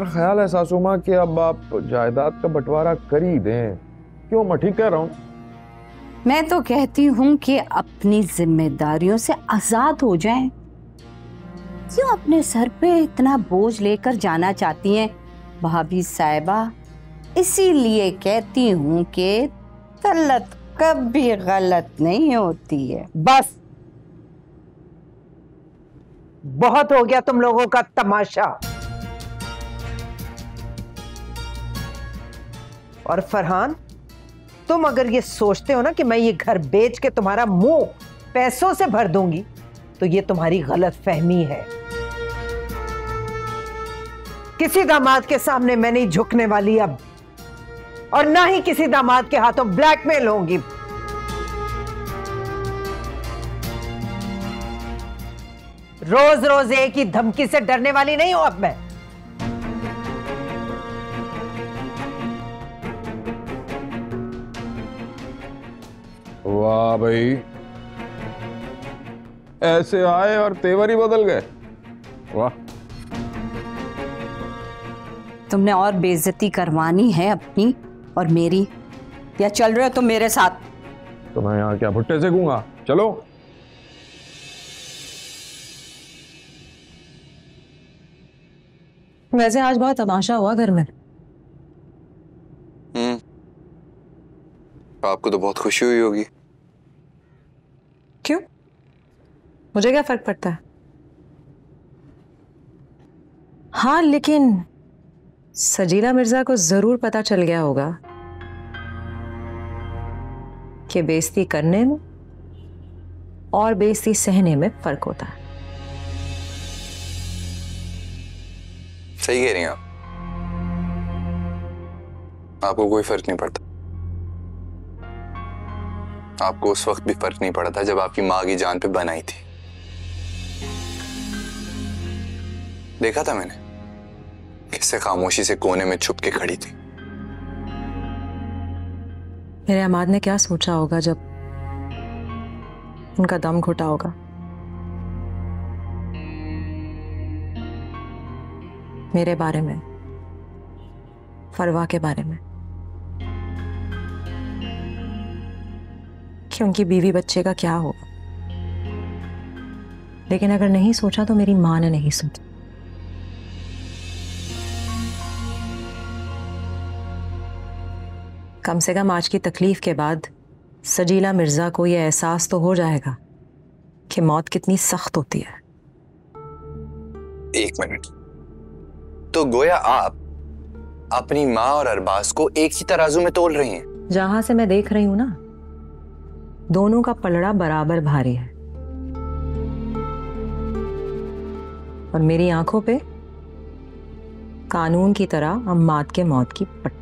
मेरा ख्याल है सासूमा कि अब आप जायदाद का बंटवारा कर ही दें। क्यों मैं ठीक कह रहा हूँ? मैं तो कहती हूँ कि अपनी जिम्मेदारियों से आजाद हो जाएं। क्यों अपने सर पे इतना बोझ लेकर जाना चाहती हैं भाभी साहिबा? इसीलिए कहती हूँ कि तलत कभी गलत नहीं होती है। बस बहुत हो गया तुम लोगों का तमाशा। और फरहान, तुम अगर ये सोचते हो ना कि मैं ये घर बेच के तुम्हारा मुंह पैसों से भर दूंगी, तो ये तुम्हारी गलत फहमी है। किसी दामाद के सामने मैं नहीं झुकने वाली अब, और ना ही किसी दामाद के हाथों ब्लैकमेल होंगी। रोज रोज एक ही धमकी से डरने वाली नहीं हूं अब मैं। वाह भाई, ऐसे आए और तेवर ही बदल गए। वाह, तुमने और बेइज्जती करवानी है अपनी और मेरी, या चल रहे हो तुम मेरे साथ? तो मैं यहाँ क्या भुट्टे से गूंगा? चलो। वैसे आज बहुत तमाशा हुआ घर में। आपको तो बहुत खुशी हुई होगी। क्यों? मुझे क्या फर्क पड़ता है? हाँ, लेकिन सजीला मिर्जा को जरूर पता चल गया होगा कि बेइज्जती करने में और बेइज्जती सहने में फर्क होता है। सही कह रही हैं आप। आपको कोई फर्क नहीं पड़ता। आपको उस वक्त भी फर्क नहीं पड़ा था जब आपकी माँ की जान पे बनाई थी। देखा था मैंने किससे खामोशी से कोने में छुप के खड़ी थी। मेरे अमाद ने क्या सोचा होगा जब उनका दम घुटा होगा? मेरे बारे में, फरवा के बारे में, उनकी बीवी बच्चे का क्या होगा? लेकिन अगर नहीं सोचा तो मेरी माँ ने नहीं सोचा। कम से कम आज की तकलीफ के बाद सजीला मिर्जा को यह एहसास तो हो जाएगा कि मौत कितनी सख्त होती है। एक मिनट, तो गोया आप अपनी माँ और अरबाज को एक ही तराजू में तोल रही हैं? जहां से मैं देख रही हूं ना, दोनों का पलड़ा बराबर भारी है और मेरी आंखों पे कानून की तरह अम्माद के मौत की पट्टी।